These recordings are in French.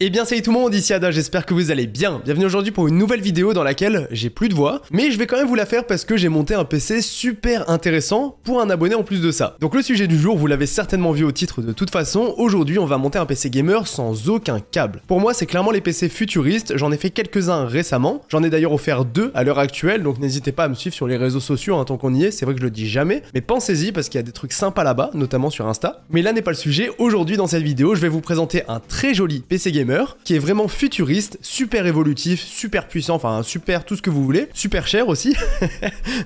Eh bien salut tout le monde, ici Ada, j'espère que vous allez bien. Bienvenue aujourd'hui pour une nouvelle vidéo dans laquelle j'ai plus de voix, mais je vais quand même vous la faire parce que j'ai monté un PC super intéressant pour un abonné en plus de ça. Donc le sujet du jour, vous l'avez certainement vu au titre de toute façon, aujourd'hui on va monter un PC gamer sans aucun câble. Pour moi c'est clairement les PC futuristes, j'en ai fait quelques-uns récemment, j'en ai d'ailleurs offert deux à l'heure actuelle, donc n'hésitez pas à me suivre sur les réseaux sociaux tant qu'on y est, c'est vrai que je le dis jamais, mais pensez-y parce qu'il y a des trucs sympas là-bas, notamment sur Insta. Mais là n'est pas le sujet, aujourd'hui dans cette vidéo je vais vous présenter un très joli PC gamer qui est vraiment futuriste, super évolutif, super puissant, enfin super tout ce que vous voulez, super cher aussi.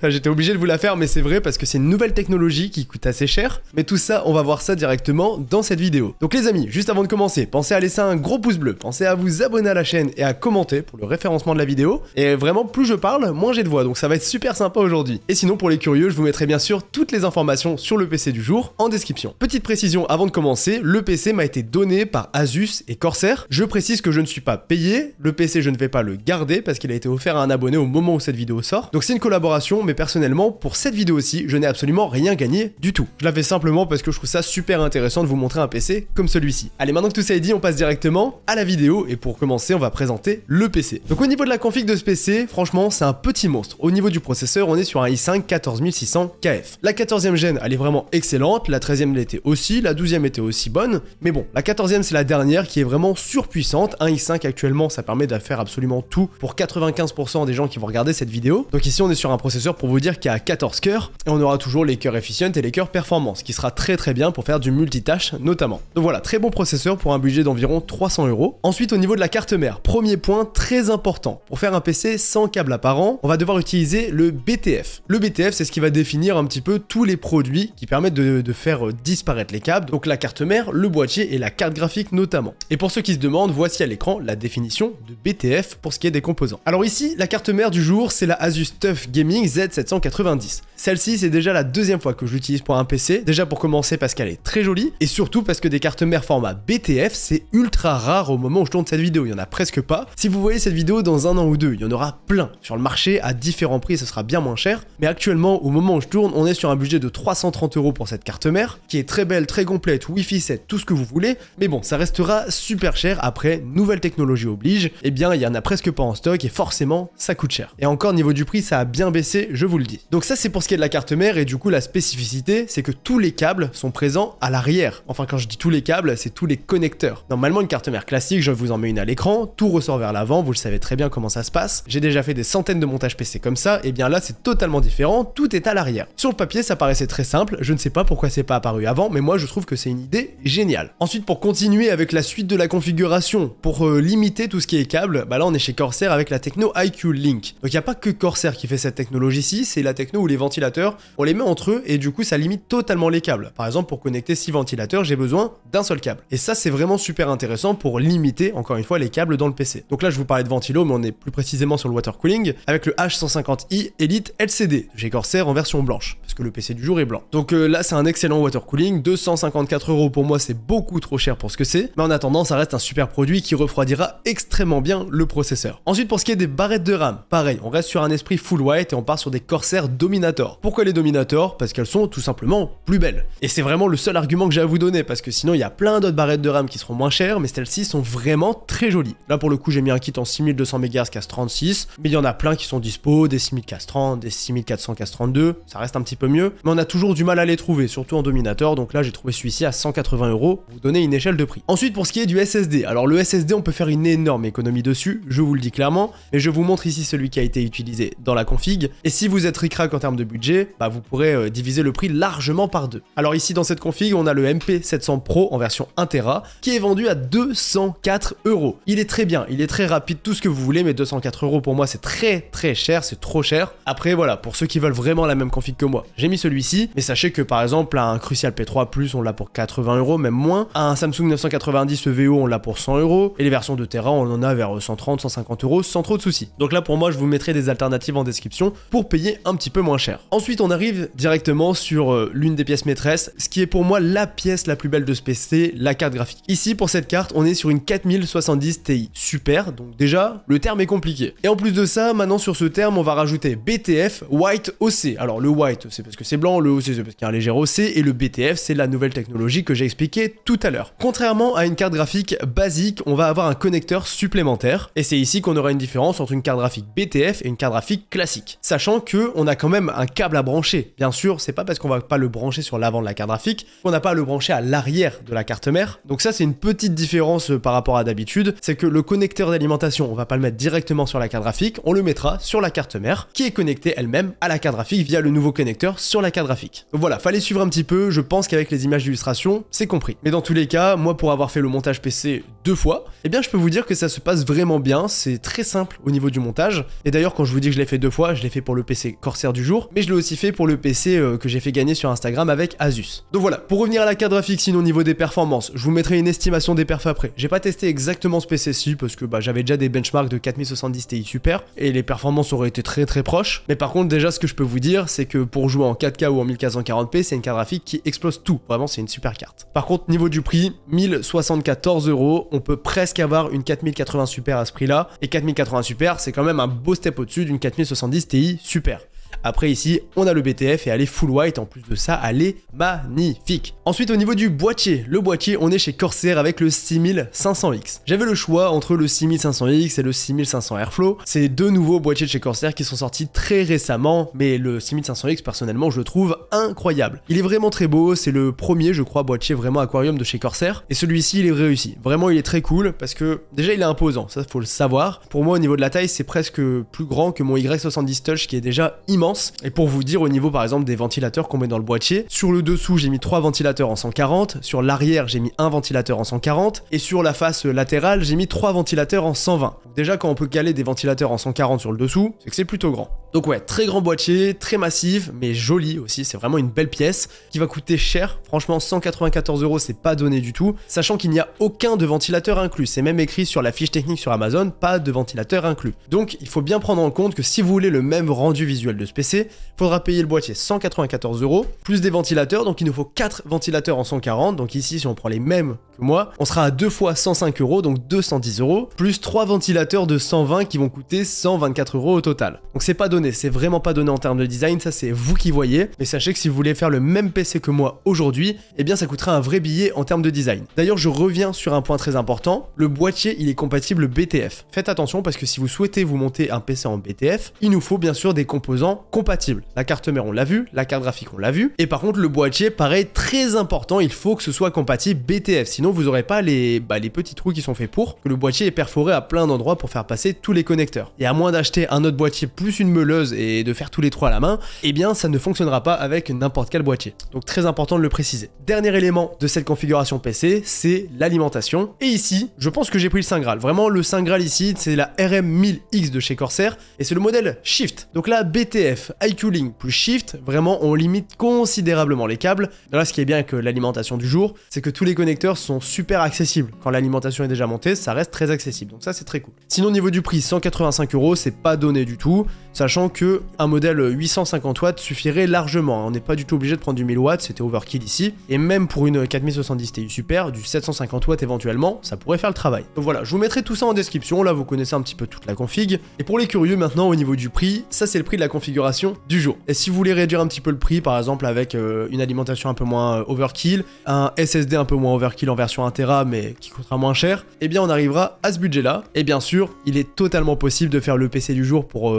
J'étais obligé de vous la faire mais c'est vrai parce que c'est une nouvelle technologie qui coûte assez cher. Mais tout ça, on va voir ça directement dans cette vidéo. Donc les amis, juste avant de commencer, pensez à laisser un gros pouce bleu, pensez à vous abonner à la chaîne et à commenter pour le référencement de la vidéo. Et vraiment, plus je parle, moins j'ai de voix, donc ça va être super sympa aujourd'hui. Et sinon, pour les curieux, je vous mettrai bien sûr toutes les informations sur le PC du jour en description. Petite précision avant de commencer, le PC m'a été donné par Asus et Corsair. Je précise que je ne suis pas payé, le PC je ne vais pas le garder parce qu'il a été offert à un abonné au moment où cette vidéo sort. Donc c'est une collaboration, mais personnellement, pour cette vidéo aussi, je n'ai absolument rien gagné du tout. Je la fais simplement parce que je trouve ça super intéressant de vous montrer un PC comme celui-ci. Allez, maintenant que tout ça est dit, on passe directement à la vidéo et pour commencer, on va présenter le PC. Donc au niveau de la config de ce PC, franchement, c'est un petit monstre. Au niveau du processeur, on est sur un i5-14600KF. La 14e gène, elle est vraiment excellente, la 13e l'était aussi, la 12e était aussi bonne, mais bon, la 14e c'est la dernière qui est vraiment surpuissante. Un i5 actuellement, ça permet de faire absolument tout pour 95% des gens qui vont regarder cette vidéo. Donc ici, on est sur un processeur pour vous dire qu'il y a 14 cœurs et on aura toujours les cœurs efficient et les cœurs performance, qui sera très très bien pour faire du multitâche notamment. Donc voilà, très bon processeur pour un budget d'environ 300 €. Ensuite, au niveau de la carte mère, premier point très important. Pour faire un PC sans câble apparent, on va devoir utiliser le BTF. Le BTF, c'est ce qui va définir un petit peu tous les produits qui permettent de faire disparaître les câbles. Donc la carte mère, le boîtier et la carte graphique notamment. Et pour ceux qui se demande, voici à l'écran la définition de BTF pour ce qui est des composants. Alors ici, la carte mère du jour, c'est la Asus TUF Gaming Z790. Celle-ci, c'est déjà la deuxième fois que je l'utilise pour un PC. Déjà pour commencer parce qu'elle est très jolie et surtout parce que des cartes mères format BTF, c'est ultra rare au moment où je tourne cette vidéo. Il y en a presque pas. Si vous voyez cette vidéo dans un an ou deux, il y en aura plein sur le marché à différents prix, ce sera bien moins cher. Mais actuellement, au moment où je tourne, on est sur un budget de 330 € pour cette carte mère qui est très belle, très complète, Wi-Fi 7, tout ce que vous voulez. Mais bon, ça restera super cher. Après, nouvelle technologie oblige, et bien il y en a presque pas en stock et forcément ça coûte cher. Et encore, niveau du prix, ça a bien baissé, je vous le dis. Donc ça, c'est pour ce qui est de la carte mère. Et du coup, la spécificité, c'est que tous les câbles sont présents à l'arrière. Enfin, quand je dis tous les câbles, c'est tous les connecteurs. Normalement, une carte mère classique, je vous en mets une à l'écran, tout ressort vers l'avant, vous le savez très bien comment ça se passe. J'ai déjà fait des centaines de montages PC comme ça, et bien là c'est totalement différent, tout est à l'arrière. Sur le papier, ça paraissait très simple, je ne sais pas pourquoi c'est pas apparu avant, mais moi je trouve que c'est une idée géniale. Ensuite, pour continuer avec la suite de la configuration, pour limiter tout ce qui est câble, bah là on est chez Corsair avec la Techno IQ Link. Donc il n'y a pas que Corsair qui fait cette technologie ici, c'est la techno où les ventilateurs, on les met entre eux et du coup ça limite totalement les câbles. Par exemple, pour connecter 6 ventilateurs, j'ai besoin d'un seul câble. Et ça, c'est vraiment super intéressant pour limiter, encore une fois, les câbles dans le PC. Donc là, je vous parlais de ventilo, mais on est plus précisément sur le watercooling avec le H150i Elite LCD chez Corsair en version blanche, parce que le PC du jour est blanc. Donc là, c'est un excellent watercooling, 254 € pour moi, c'est beaucoup trop cher pour ce que c'est. Mais en attendant, ça reste un super produit qui refroidira extrêmement bien le processeur. Ensuite, pour ce qui est des barrettes de RAM, pareil, on reste sur un esprit full white et on part sur des Corsair Dominator. Pourquoi les Dominator? Parce qu'elles sont tout simplement plus belles. Et c'est vraiment le seul argument que j'ai à vous donner, parce que sinon il y a plein d'autres barrettes de RAM qui seront moins chères, mais celles-ci sont vraiment très jolies. Là pour le coup, j'ai mis un kit en 6200 MHz case 36, mais il y en a plein qui sont dispo, des 6000 case 30, des 6400 case 32, ça reste un petit peu mieux, mais on a toujours du mal à les trouver, surtout en Dominator, donc là j'ai trouvé celui-ci à 180 € pour vous donner une échelle de prix. Ensuite, pour ce qui est du SSD, alors le SSD, on peut faire une énorme économie dessus, je vous le dis clairement, mais je vous montre ici celui qui a été utilisé dans la config, et si vous êtes ric-rac en termes de budget, bah vous pourrez diviser le prix largement par deux. Alors ici dans cette config, on a le MP700 Pro en version 1 Tera qui est vendu à 204 €. Il est très bien, il est très rapide, tout ce que vous voulez, mais 204 € pour moi c'est très très cher, c'est trop cher. Après voilà, pour ceux qui veulent vraiment la même config que moi, j'ai mis celui-ci, mais sachez que par exemple un Crucial P3+, on l'a pour 80 €, même moins, un Samsung 990 EVO, on l'a pour 100 € et les versions de Tera, on en a vers 130, 150 € sans trop de soucis. Donc là, pour moi, je vous mettrai des alternatives en description pour payer un petit peu moins cher. Ensuite, on arrive directement sur l'une des pièces maîtresses, ce qui est pour moi la pièce la plus belle de ce PC, la carte graphique. Ici, pour cette carte, on est sur une 4070 Ti. Super, donc déjà, le terme est compliqué. Et en plus de ça, maintenant sur ce terme, on va rajouter BTF White OC. Alors le White, c'est parce que c'est blanc, le haut c'est parce qu'il y a un léger OC, et le BTF c'est la nouvelle technologie que j'ai expliquée tout à l'heure. Contrairement à une carte graphique basique, on va avoir un connecteur supplémentaire, et c'est ici qu'on aura une différence entre une carte graphique BTF et une carte graphique classique. Sachant que on a quand même un câble à brancher. Bien sûr, c'est pas parce qu'on va pas le brancher sur l'avant de la carte graphique qu'on n'a pas à le brancher à l'arrière de la carte mère. Donc ça c'est une petite différence par rapport à d'habitude, c'est que le connecteur d'alimentation, on va pas le mettre directement sur la carte graphique, on le mettra sur la carte mère qui est connectée elle-même à la carte graphique via le nouveau connecteur sur la carte graphique. Donc voilà, fallait suivre un petit peu, je pense qu'avec les images d'illustration, c'est compris. Mais dans tous les cas, moi pour avoir fait le montage PC deux fois, eh bien je peux vous dire que ça se passe vraiment bien, c'est très simple au niveau du montage. Et d'ailleurs quand je vous dis que je l'ai fait deux fois, je l'ai fait pour le PC Corsair du jour, mais je l'ai aussi fait pour le PC que j'ai fait gagner sur Instagram avec Asus. Donc voilà, pour revenir à la carte graphique, sinon au niveau des performances, je vous mettrai une estimation des perfs après. J'ai pas testé exactement ce PC-ci parce que j'avais déjà des benchmarks de 4070 Ti super et les performances auraient été très proches. Mais par contre déjà ce que je peux vous dire c'est que pour jouer en 4K ou en 1440p, c'est une carte graphique qui explose tout. Vraiment c'est une super carte. Par contre niveau du prix, 1074 €, on peut presque avoir une 4080 super à ce prix là. Et 4080 super c'est quand même un beau step au-dessus d'une 4070 Ti super. Après ici, on a le BTF et elle est full white, en plus de ça, elle est magnifique. Ensuite au niveau du boîtier, le boîtier on est chez Corsair avec le 6500X. J'avais le choix entre le 6500X et le 6500 Airflow, c'est deux nouveaux boîtiers de chez Corsair qui sont sortis très récemment, mais le 6500X personnellement je le trouve incroyable. Il est vraiment très beau, c'est le premier je crois boîtier vraiment aquarium de chez Corsair, et celui-ci il est réussi. Vraiment il est très cool parce que déjà il est imposant, ça faut le savoir. Pour moi au niveau de la taille c'est presque plus grand que mon Y70 Touch qui est déjà immense. Et pour vous dire au niveau par exemple des ventilateurs qu'on met dans le boîtier, sur le dessous j'ai mis 3 ventilateurs en 140, sur l'arrière j'ai mis 1 ventilateur en 140 et sur la face latérale j'ai mis 3 ventilateurs en 120. Déjà quand on peut caler des ventilateurs en 140 sur le dessous, c'est que c'est plutôt grand. Donc ouais, très grand boîtier, très massif, mais joli aussi, c'est vraiment une belle pièce qui va coûter cher, franchement 194 €, c'est pas donné du tout, sachant qu'il n'y a aucun de ventilateur inclus, c'est même écrit sur la fiche technique sur Amazon, pas de ventilateur inclus. Donc il faut bien prendre en compte que si vous voulez le même rendu visuel de ce PC, faudra payer le boîtier 194 € plus des ventilateurs, donc il nous faut 4 ventilateurs en 140, donc ici si on prend les mêmes que moi, on sera à 2 fois 105 €, donc 210 €, plus 3 ventilateurs de 120 qui vont coûter 124 € au total. Donc c'est pas donné. C'est vraiment pas donné en termes de design, ça c'est vous qui voyez, mais sachez que si vous voulez faire le même PC que moi aujourd'hui, eh bien ça coûtera un vrai billet en termes de design. D'ailleurs je reviens sur un point très important, le boîtier il est compatible BTF. Faites attention parce que si vous souhaitez vous monter un PC en BTF, il nous faut bien sûr des composants compatibles. La carte mère on l'a vu, la carte graphique on l'a vu, et par contre le boîtier pareil très important, il faut que ce soit compatible BTF, sinon vous aurez pas les petits trous qui sont faits pour, que le boîtier est perforé à plein d'endroits pour faire passer tous les connecteurs. Et à moins d'acheter un autre boîtier plus une meule et de faire tous les trois à la main, eh bien ça ne fonctionnera pas avec n'importe quel boîtier. Donc très important de le préciser. Dernier élément de cette configuration PC, c'est l'alimentation. Et ici, je pense que j'ai pris le Saint Graal. Vraiment le Saint Graal ici, c'est la RM1000X de chez Corsair et c'est le modèle Shift. Donc là, BTF, IQ Link plus Shift, vraiment on limite considérablement les câbles. Là, ce qui est bien avec l'alimentation du jour, c'est que tous les connecteurs sont super accessibles. Quand l'alimentation est déjà montée, ça reste très accessible. Donc ça, c'est très cool. Sinon, au niveau du prix, 185 €, c'est pas donné du tout, sachant que un modèle 850 watts suffirait largement. On n'est pas du tout obligé de prendre du 1000 watts, c'était overkill ici. Et même pour une 4070 Ti super, du 750 watts éventuellement, ça pourrait faire le travail. Donc voilà, je vous mettrai tout ça en description. Là, vous connaissez un petit peu toute la config. Et pour les curieux, maintenant au niveau du prix, ça c'est le prix de la configuration du jour. Et si vous voulez réduire un petit peu le prix, par exemple avec une alimentation un peu moins overkill, un SSD un peu moins overkill en version 1 Tera, mais qui coûtera moins cher, eh bien on arrivera à ce budget-là. Et bien sûr, il est totalement possible de faire le PC du jour pour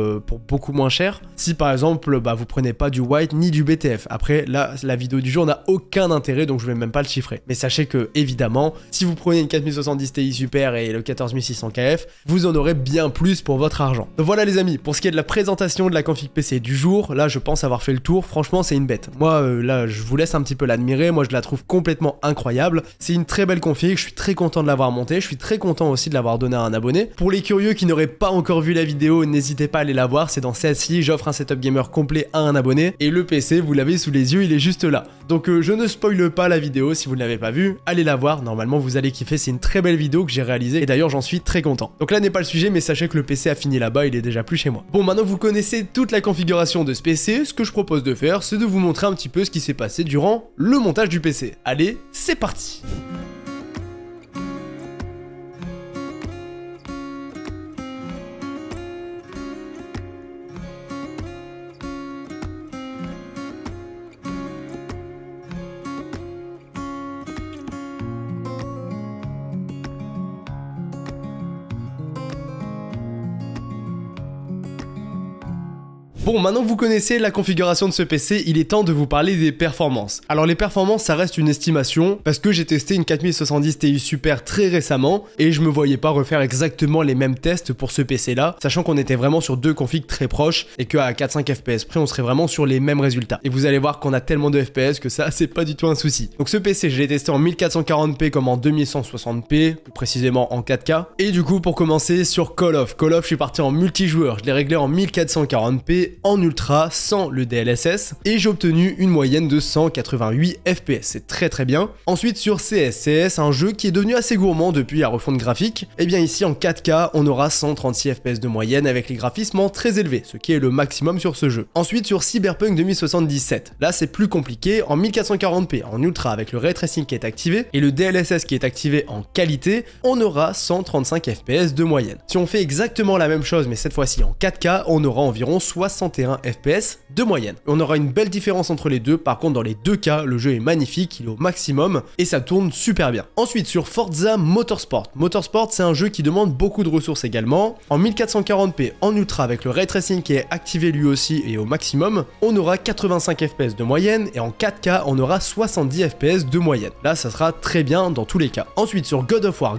beaucoup moins cher si par exemple vous prenez pas du white ni du BTF. Après là la vidéo du jour n'a aucun intérêt donc je vais même pas le chiffrer, mais sachez que évidemment si vous prenez une 4070 Ti super et le 14600 KF, vous en aurez bien plus pour votre argent. Donc voilà les amis, pour ce qui est de la présentation de la config PC du jour, là je pense avoir fait le tour. Franchement c'est une bête, moi là je vous laisse un petit peu l'admirer, moi je la trouve complètement incroyable, c'est une très belle config, je suis très content de l'avoir montée, je suis très content aussi de l'avoir donné à un abonné. Pour les curieux qui n'auraient pas encore vu la vidéo, n'hésitez pas à aller la voir, c'est dans celle-ci, j'offre un setup gamer complet à un abonné et le PC vous l'avez sous les yeux, il est juste là. Donc je ne spoile pas la vidéo si vous ne l'avez pas vue, allez la voir, normalement vous allez kiffer, c'est une très belle vidéo que j'ai réalisée et d'ailleurs j'en suis très content. Donc là n'est pas le sujet, mais sachez que le PC a fini là-bas, il est déjà plus chez moi. Bon, maintenant vous connaissez toute la configuration de ce PC, ce que je propose de faire c'est de vous montrer un petit peu ce qui s'est passé durant le montage du PC. Allez, c'est parti! Bon, maintenant que vous connaissez la configuration de ce PC, il est temps de vous parler des performances. Alors les performances, ça reste une estimation, parce que j'ai testé une 4070 Ti Super très récemment, et je me voyais pas refaire exactement les mêmes tests pour ce PC là, sachant qu'on était vraiment sur deux configs très proches, et qu'à 4-5 FPS près, on serait vraiment sur les mêmes résultats. Et vous allez voir qu'on a tellement de FPS que ça, c'est pas du tout un souci. Donc ce PC, je l'ai testé en 1440p comme en 2160p, plus précisément en 4K. Et du coup, pour commencer, sur Call of, je suis parti en multijoueur, je l'ai réglé en 1440p en ultra sans le DLSS et j'ai obtenu une moyenne de 188 FPS, c'est très très bien. Ensuite sur CS, un jeu qui est devenu assez gourmand depuis la refonte graphique, et bien ici en 4K on aura 136 FPS de moyenne avec les graphismes en très élevés, ce qui est le maximum sur ce jeu. Ensuite sur Cyberpunk 2077, là c'est plus compliqué, en 1440p en ultra avec le ray tracing qui est activé et le DLSS qui est activé en qualité, on aura 135 FPS de moyenne. Si on fait exactement la même chose mais cette fois-ci en 4K, on aura environ 61 FPS de moyenne. On aura une belle différence entre les deux, par contre dans les deux cas le jeu est magnifique, il est au maximum et ça tourne super bien. Ensuite sur Forza Motorsport. Motorsport, c'est un jeu qui demande beaucoup de ressources également. En 1440p en ultra avec le ray tracing qui est activé lui aussi et au maximum, on aura 85 FPS de moyenne et en 4K on aura 70 FPS de moyenne. Là ça sera très bien dans tous les cas. Ensuite sur God of War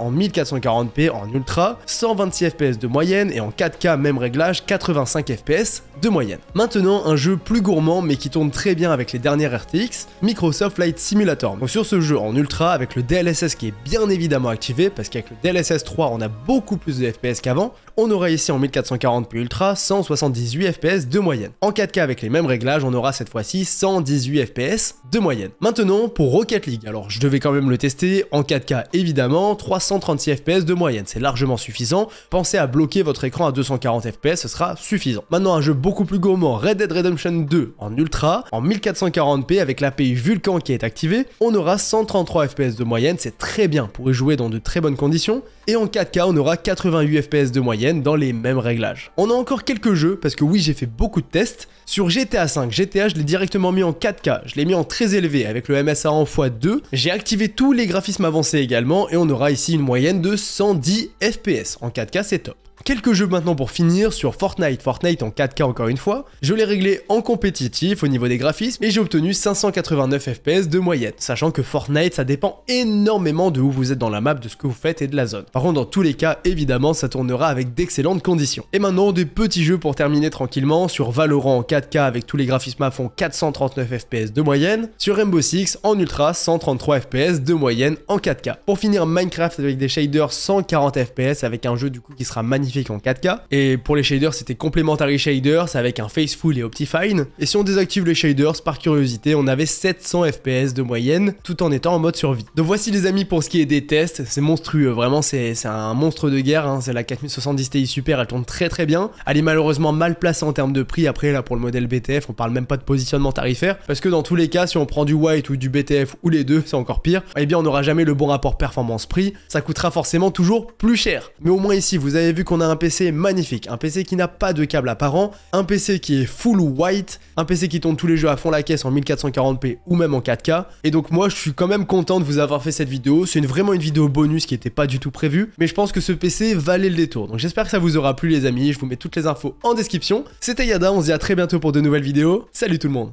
en 1440p en ultra, 126 FPS de moyenne et en 4K même réglage, 85 FPS de moyenne. Maintenant un jeu plus gourmand mais qui tourne très bien avec les dernières RTX, Microsoft Flight Simulator. Donc sur ce jeu en ultra avec le DLSS qui est bien évidemment activé parce qu'avec le DLSS 3 on a beaucoup plus de FPS qu'avant, on aura ici en 1440p ultra 178 FPS de moyenne. En 4K avec les mêmes réglages on aura cette fois-ci 118 FPS de moyenne. Maintenant pour Rocket League, alors je devais quand même le tester en 4K évidemment, 336 FPS de moyenne, c'est largement suffisant. Pensez à bloquer votre écran à 240 FPS, ce sera suffisant. Maintenant un jeu beaucoup plus gourmand, Red Dead Redemption 2 en ultra, en 1440p avec l'API Vulcan qui est activée, on aura 133 FPS de moyenne, c'est très bien pour y jouer dans de très bonnes conditions. Et en 4K, on aura 88 FPS de moyenne dans les mêmes réglages. On a encore quelques jeux, parce que oui, j'ai fait beaucoup de tests. Sur GTA 5, je l'ai directement mis en 4K, je l'ai mis en très élevé avec le MSA en x2. J'ai activé tous les graphismes avancés également et on aura ici une moyenne de 110 FPS. En 4K, c'est top. Quelques jeux maintenant pour finir sur Fortnite en 4K encore une fois. Je l'ai réglé en compétitif au niveau des graphismes et j'ai obtenu 589 FPS de moyenne. Sachant que Fortnite, ça dépend énormément de où vous êtes dans la map, de ce que vous faites et de la zone. Par contre, dans tous les cas, évidemment, ça tournera avec d'excellentes conditions. Et maintenant, des petits jeux pour terminer tranquillement sur Valorant en 4K avec tous les graphismes à fond, 439 FPS de moyenne. Sur Rainbow Six en ultra, 133 FPS de moyenne en 4K. Pour finir, Minecraft avec des shaders 140 FPS avec un jeu du coup qui sera magnifique en 4K. Et pour les shaders, c'était Complementary Shaders avec un Faceful et Optifine. Et si on désactive les shaders, par curiosité, on avait 700 FPS de moyenne tout en étant en mode survie. Donc voici les amis pour ce qui est des tests, c'est monstrueux, vraiment c'est un monstre de guerre, hein. C'est la 4070 Ti Super, elle tourne très très bien. Elle est malheureusement mal placée en termes de prix, après là pour le modèle BTF, on parle même pas de positionnement tarifaire, parce que dans tous les cas, si on prend du white ou du BTF ou les deux, c'est encore pire, et eh bien on n'aura jamais le bon rapport performance-prix, ça coûtera forcément toujours plus cher. Mais au moins ici, vous avez vu qu'on a un PC magnifique, un PC qui n'a pas de câble apparent, un PC qui est full white, un PC qui tourne tous les jeux à fond la caisse en 1440p ou même en 4K. Et donc moi je suis quand même content de vous avoir fait cette vidéo, c'est vraiment une vidéo bonus qui n'était pas du tout prévue, mais je pense que ce PC valait le détour. Donc j'espère que ça vous aura plu les amis, je vous mets toutes les infos en description. C'était Yada, on se dit à très bientôt pour de nouvelles vidéos, salut tout le monde.